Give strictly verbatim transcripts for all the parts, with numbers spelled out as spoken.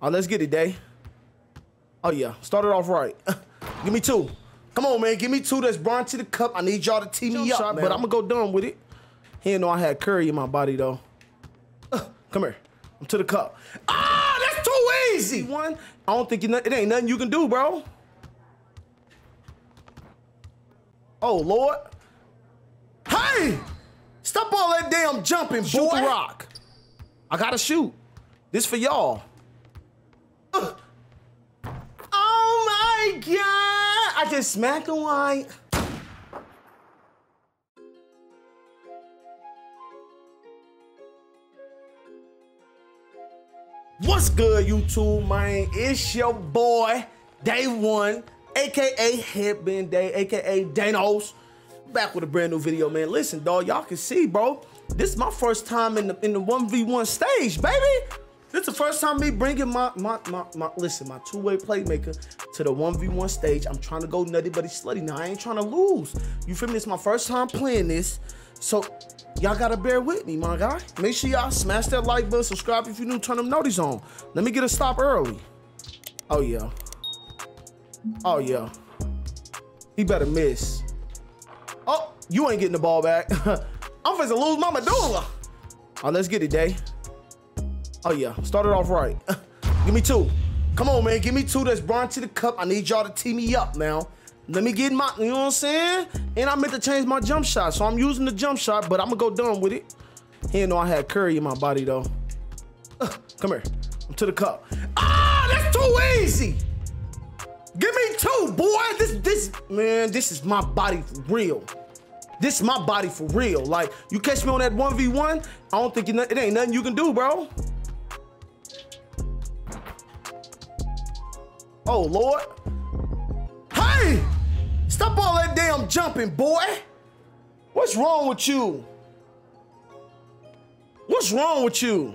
Oh, let's get it, Day. Oh, yeah. Start it off right. Give me two. Come on, man. Give me two that's brought to the cup. I need y'all to tee me up, shot, but I'm going to go dumb with it. He didn't know I had curry in my body, though. Uh, come here. I'm to the cup. Ah, oh, that's too easy. One. I don't think you know, it ain't nothing you can do, bro. Oh, Lord. Hey! Stop all that damn jumping, boy. Shoot the rock. I got to shoot. This for y'all. Uh. Oh, my God. I just smacked a white. What's good, YouTube, man? It's your boy, Day One, A K A Headband Day, A K A Danos. Back with a brand new video, man. Listen, dog, y'all can see, bro. This is my first time in the in the one v one stage, baby. This is the first time me bringing my, my, my, my listen, my two-way playmaker to the one v one stage. I'm trying to go nutty buddy slutty now. I ain't trying to lose. You feel me? This is my first time playing this. So y'all got to bear with me, my guy. Make sure y'all smash that like button, subscribe if you're new, turn them notices on. Let me get a stop early. Oh, yeah. Oh, yeah. He better miss. Oh, you ain't getting the ball back. I'm finna lose my medulla. Oh, let's get it, Day. Oh, yeah. Start it off right. Give me two. Come on, man. Give me two that's brought to the cup. I need y'all to tee me up now. Let me get my, you know what I'm saying? And I meant to change my jump shot, so I'm using the jump shot, but I'm going to go dumb with it. He didn't know I had curry in my body, though. Uh, come here. I'm to the cup. Ah, that's too easy. Give me two, boy. This, this, man, this is my body for real. This is my body for real. Like, you catch me on that one v one, I don't think you, it ain't nothing you can do, bro. Oh, Lord. Hey! Stop all that damn jumping, boy. What's wrong with you? What's wrong with you?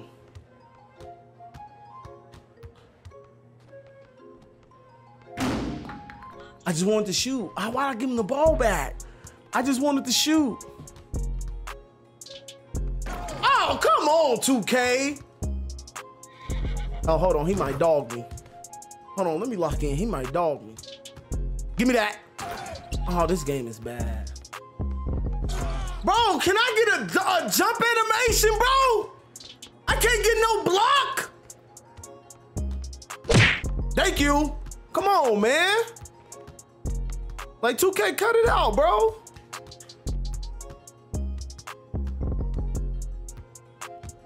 I just wanted to shoot. Why'd I give him the ball back? I just wanted to shoot. Oh, come on, two K. Oh, hold on. He might dog me. Hold on, let me lock in. He might dog me. Give me that. Oh, this game is bad. Bro, can I get a, a jump animation, bro? I can't get no block. Thank you. Come on, man. Like, two K, cut it out, bro.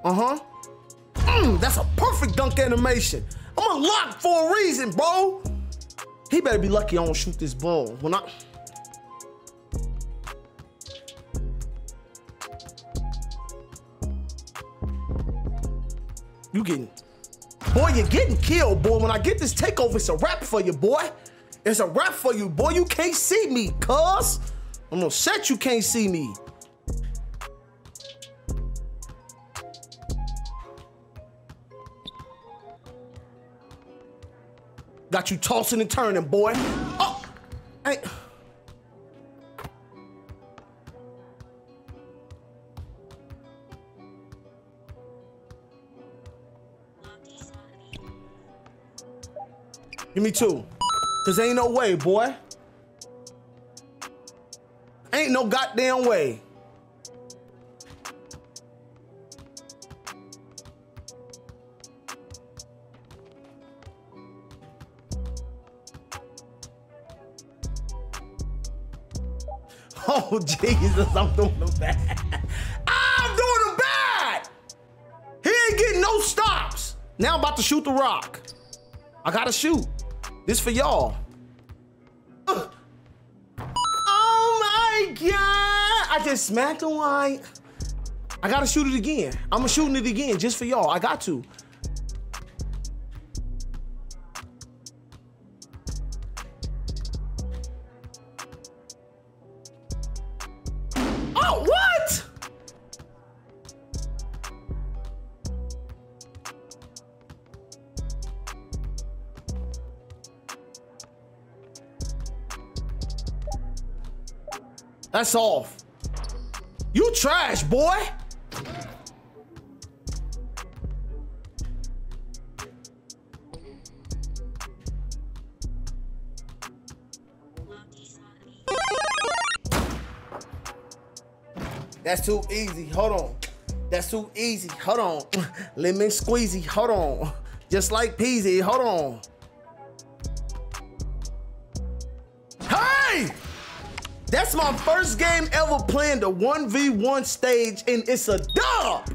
Uh-huh. Mm, that's a perfect dunk animation. I'm unlocked for a reason, bro. He better be lucky I don't shoot this ball. When I... You getting... Boy, you're getting killed, boy. When I get this takeover, it's a wrap for you, boy. It's a wrap for you, boy. You can't see me, cuz. I'm gonna set you can't see me. Got you tossing and turning, boy. Oh, hey. Give me two. Cause ain't no way, boy. Ain't no goddamn way. Oh, Jesus, I'm doing them bad. I'm doing them bad. He ain't getting no stops. Now I'm about to shoot the rock. I gotta shoot. This for y'all. Oh, my God. I just smacked a white. I gotta shoot it again. I'm shooting it again just for y'all. I got to. That's off. You trash, boy. That's too easy. Hold on. That's too easy. Hold on. Lemon squeezy. Hold on. Just like peasy. Hold on. Hey! That's my first game ever playing the one v one stage, and it's a dub.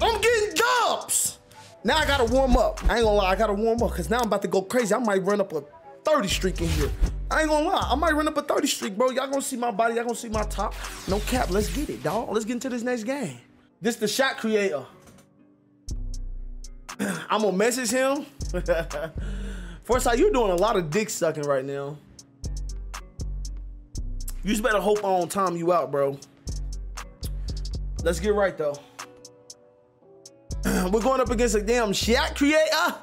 I'm getting dubs. Now I gotta warm up. I ain't gonna lie, I gotta warm up, because now I'm about to go crazy. I might run up a thirty streak in here. I ain't gonna lie, I might run up a thirty streak, bro. Y'all gonna see my body, y'all gonna see my top. No cap, let's get it, dog. Let's get into this next game. This the shot creator. I'm gonna message him. Forsyth, you're doing a lot of dick sucking right now. You just better hope I don't time you out, bro. Let's get right, though. We're going up against a damn shot creator.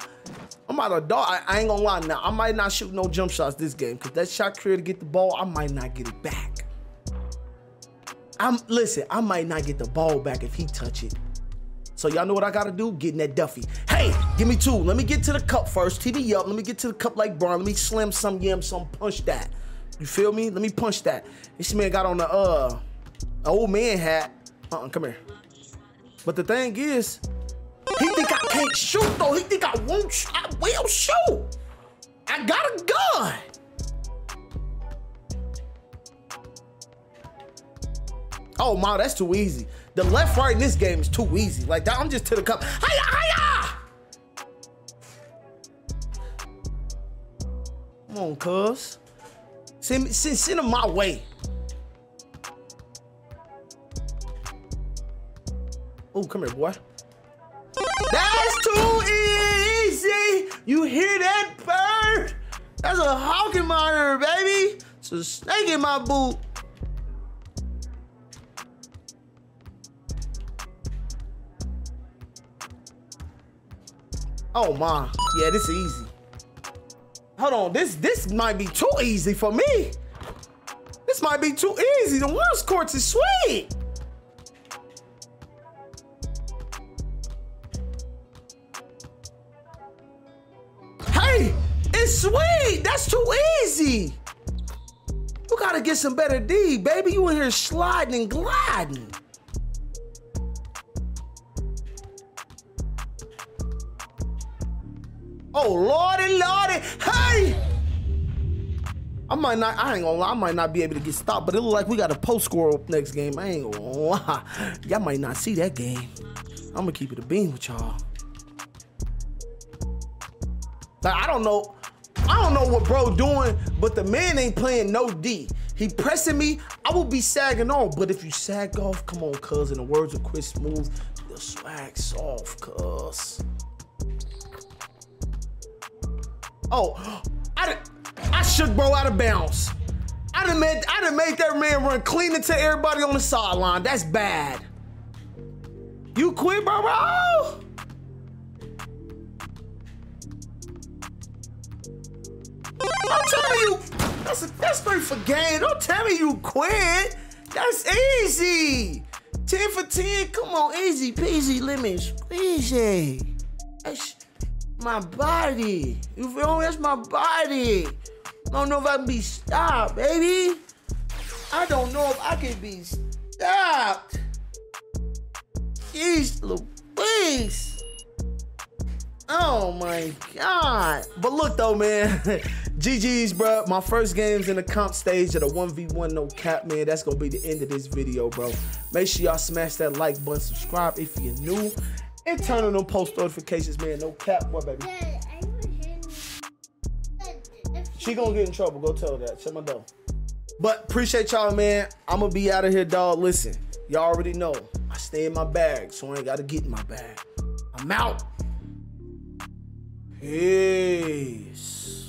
I'm out of dog. I, I ain't gonna lie now. I might not shoot no jump shots this game, because that shot creator get the ball, I might not get it back. I'm listen, I might not get the ball back if he touch it. So y'all know what I gotta do? Getting that Duffy. Hey, give me two. Let me get to the cup first. T D up. Let me get to the cup like Bron. Let me slam some yam, some punch that. You feel me? Let me punch that. This man got on the uh old man hat. Uh-uh, come here. But the thing is, he think I can't shoot though. He think I won't shoot. I will shoot. I got a gun. Oh, wow, that's too easy. The left right in this game is too easy. Like that, I'm just to the cup. Hiya, hiya! Come on, cuz. Send, send, send him my way. Oh, come here, boy. That's too easy. You hear that bird? That's a hawk in my ear, baby. It's a snake in my boot. Oh my, yeah, this is easy. Hold on, this this might be too easy for me. This might be too easy. The world's courts is sweet. Hey, it's sweet. That's too easy. You gotta get some better D, baby. You in here sliding and gliding. Oh, lordy, lordy, hey! I might not, I ain't gonna lie, I might not be able to get stopped, but it look like we got a post score up next game. I ain't gonna lie. Y'all might not see that game. I'm gonna keep it a beam with y'all. Like, I don't know, I don't know what bro doing, but the man ain't playing no D. He pressing me, I will be sagging off, but if you sag off, come on, cuz, in the words of Chris Smooth, the swag soft, cuz. Oh, I, done, I shook bro out of bounds. I done, made, I done made that man run clean into everybody on the sideline. That's bad. You quit, bro, bro. Don't tell me you, that's, a, that's three for game. Don't tell me you quit. That's easy. ten for ten, come on, easy peasy, lemon squeezy. That's, my body, you feel me? That's my body. I don't know if I can be stopped, baby. I don't know if I can be stopped. Jeez Louise. Oh my God. But look though, man. G G's, bro. My first game's in the comp stage at a one v one, no cap, man. That's gonna be the end of this video, bro. Make sure y'all smash that like button, subscribe if you're new, and turn on them post notifications, man. No cap, boy, baby. Dad, I would hit me. She gonna get in trouble. Go tell her that. Shut my door. But appreciate y'all, man. I'm gonna be out of here, dog. Listen, y'all already know. I stay in my bag, so I ain't gotta get in my bag. I'm out. Peace.